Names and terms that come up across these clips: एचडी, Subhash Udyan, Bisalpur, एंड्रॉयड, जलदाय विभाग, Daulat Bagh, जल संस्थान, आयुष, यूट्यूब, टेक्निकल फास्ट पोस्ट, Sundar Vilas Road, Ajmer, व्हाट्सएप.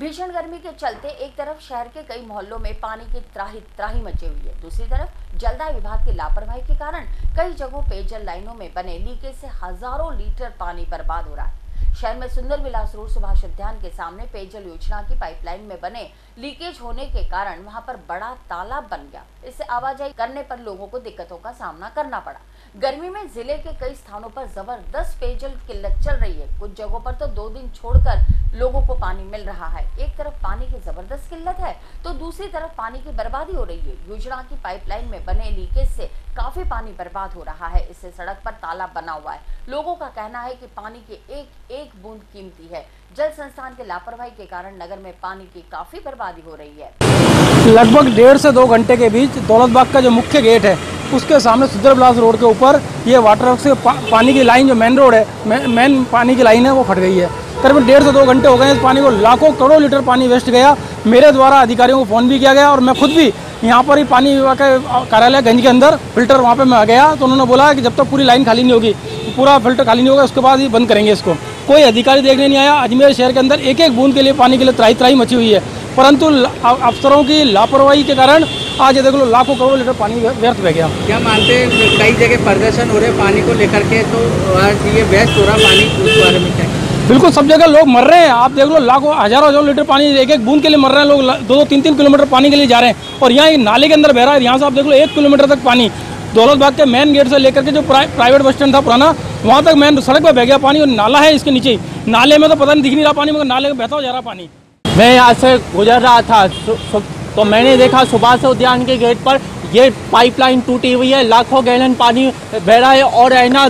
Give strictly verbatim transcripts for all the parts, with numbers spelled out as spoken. भीषण गर्मी के चलते एक तरफ शहर के कई मोहल्लों में पानी की त्राही त्राही मची हुई है, दूसरी तरफ जलदाय विभाग की लापरवाही के कारण कई जगहों पे जल लाइनों में बने लीकेज से हजारों लीटर पानी बर्बाद हो रहा है। शहर में सुंदर विलास रोड सुभाष उद्यान के सामने पेयजल योजना की पाइपलाइन में बने लीकेज होने के कारण वहां पर बड़ा तालाब बन गया। इससे आवाजाही करने पर लोगों को दिक्कतों का सामना करना पड़ा। गर्मी में जिले के कई स्थानों पर जबरदस्त पेयजल किल्लत चल रही है। कुछ जगहों पर तो दो दिन छोड़कर लोगों को पानी मिल रहा है। एक तरफ पानी की जबरदस्त किल्लत है तो दूसरी तरफ पानी की बर्बादी हो रही है। योजना की पाइपलाइन में बने लीकेज से काफी पानी बर्बाद हो रहा है। इससे सड़क पर तालाब बना हुआ है। लोगों का कहना है कि पानी की एक एक बूंद कीमती है। जल संस्थान के लापरवाही के कारण नगर में पानी की काफी बर्बादी हो रही है। लगभग डेढ़ से दो घंटे के बीच दौलत बाग का जो मुख्य गेट है उसके सामने सुंदर विलास रोड के ऊपर ये वाटर वर्क्स से पा, पानी की लाइन जो मेन रोड है मेन पानी की लाइन है वो फट गई है। करीबन डेढ़ से दो घंटे हो गए। इस पानी को लाखों करोड़ों लीटर पानी वेस्ट गया। मेरे द्वारा अधिकारियों को फ़ोन भी किया गया और मैं खुद भी यहाँ पर ही पानी विभाग के कार्यालय गंज के अंदर फिल्टर वहाँ पर मैं गया तो उन्होंने बोला कि जब तक पूरी लाइन खाली नहीं होगी, पूरा फिल्टर खाली नहीं होगा, उसके बाद ही बंद करेंगे इसको। कोई अधिकारी देखने नहीं आया। अजमेर शहर के अंदर एक एक बूंद के लिए पानी के लिए त्राही त्राही मची हुई है, परंतु अफसरों की लापरवाही के कारण आज देख लो लाखों करोड़ लीटर पानी व्यर्थ बह गया। क्या मानते हैं कई जगह प्रदर्शन हो रहे पानी को लेकर के, तो आज ये व्यर्थ हो रहा पानी उस बारे में क्या? बिल्कुल, सब जगह लोग मर रहे हैं। आप देख लो लाखों हजारों हजारों लीटर पानी एक एक बूंद के लिए मर रहे हैं लोग। दो दो तीन तीन किलोमीटर पानी के लिए जा रहे हैं और यहाँ नाले के अंदर बह रहा है। यहाँ से आप देख लो एक किलोमीटर तक पानी दौलत बाग के मेन गेट से लेकर के जो प्राइवेट बस स्टैंड था पुराना वहाँ तक मेन सड़क पर बह गया पानी। और नाला है इसके नीचे, नाले में तो पता नहीं दिख नहीं रहा पानी, मगर नाले में बहता हो जा रहा पानी। मैं यहाँ से गुजर रहा था सु, सु, तो मैंने देखा सुभाष उद्यान के गेट पर ये पाइपलाइन टूटी हुई है, लाखों गैलन पानी बह रहा है और है ना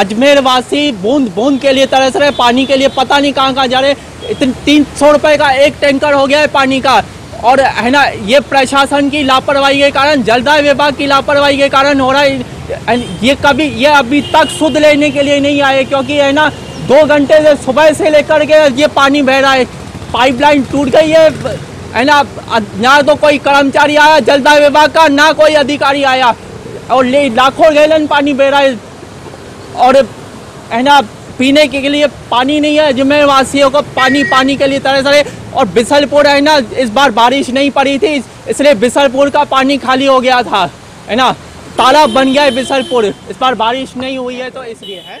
अजमेर वासी बूंद बूंद के लिए तरस रहे पानी के लिए, पता नहीं कहाँ कहाँ जा रहे। इतने तीन सौ रुपये का एक टैंकर हो गया है पानी का और है ना ये प्रशासन की लापरवाही के कारण, जलदाय विभाग की लापरवाही के कारण हो रहा है। ये कभी ये अभी तक सुध लेने के लिए नहीं आए क्योंकि है ना दो घंटे से सुबह से लेकर के ये पानी बह रहा है। पाइपलाइन टूट गई है है ना, ना तो कोई कर्मचारी आया जलदाय विभाग का, ना कोई अधिकारी आया और लाखों गैलन पानी बह रहा है और है ना पीने के लिए पानी नहीं है। अजमेर वासियों को पानी पानी के लिए तरह तरह और बिसलपुर है ना इस बार बारिश नहीं पड़ी थी इसलिए बिसलपुर का पानी खाली हो गया था है ना, तालाब बन गया है बिसलपुर, इस बार बारिश नहीं हुई है तो इसलिए है।